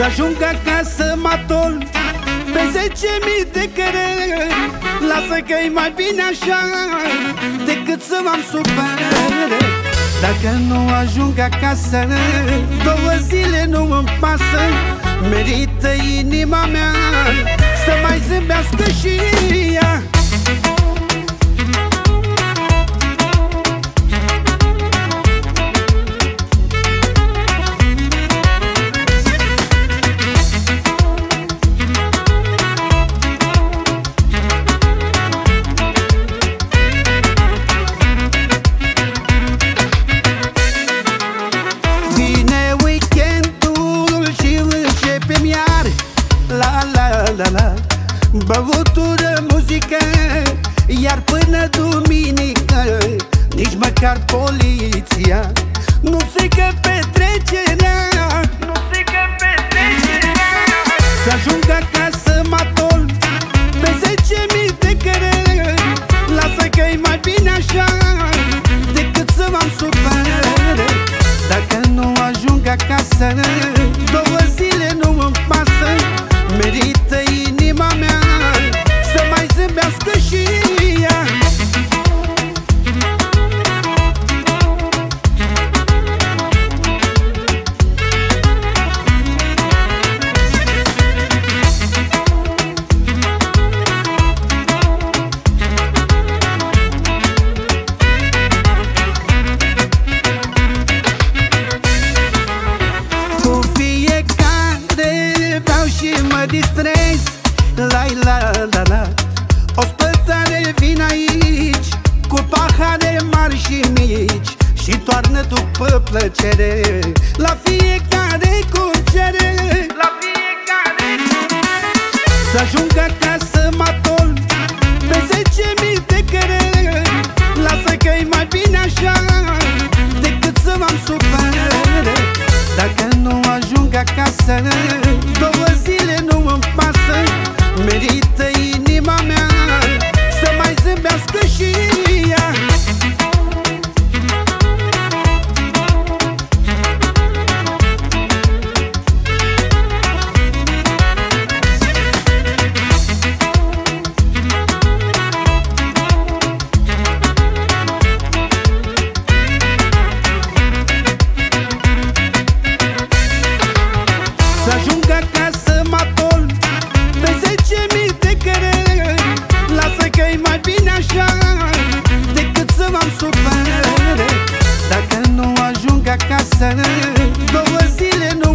să ajung acasă matol pe 10.000 de cărări. Lasă că-i mai bine așa decât să m-am supărare. Dacă nu ajung acasă, 2 zile nu îmi pasă. Merită inima mea să mai zâmbească și ea. Băutură, muzică, iar până duminică nici măcar poliția nu strică petrecerea. Nu strică petrecerea. Să ajung acasă matol pe 10.000 de cărări. Lasă că-i mai bine așa decât să m-am supărare. Dacă nu ajung acasă, 2 zile nu îmi pasă. Merită inima mea să mai zâmbească și ea. Distrez, la. Ospătare, vin aici cu pahare mari și mici și toarnă după plăcere. La fiecare cucere, la fiecare. Să ajung acasă matol pe 10.000 de cărări. Lasă că-i mai bine așa decât să m-am supărare. Dacă nu ajung acasă, 2 zile nu îmi pasă. Merită inima mea să mai zâmbească și ea. Să ajung acasă matol pe 10.000 de cărări. Lasă că-i mai bine așa decât să m-am supărare. Dacă nu ajung acasă, 2 zile nu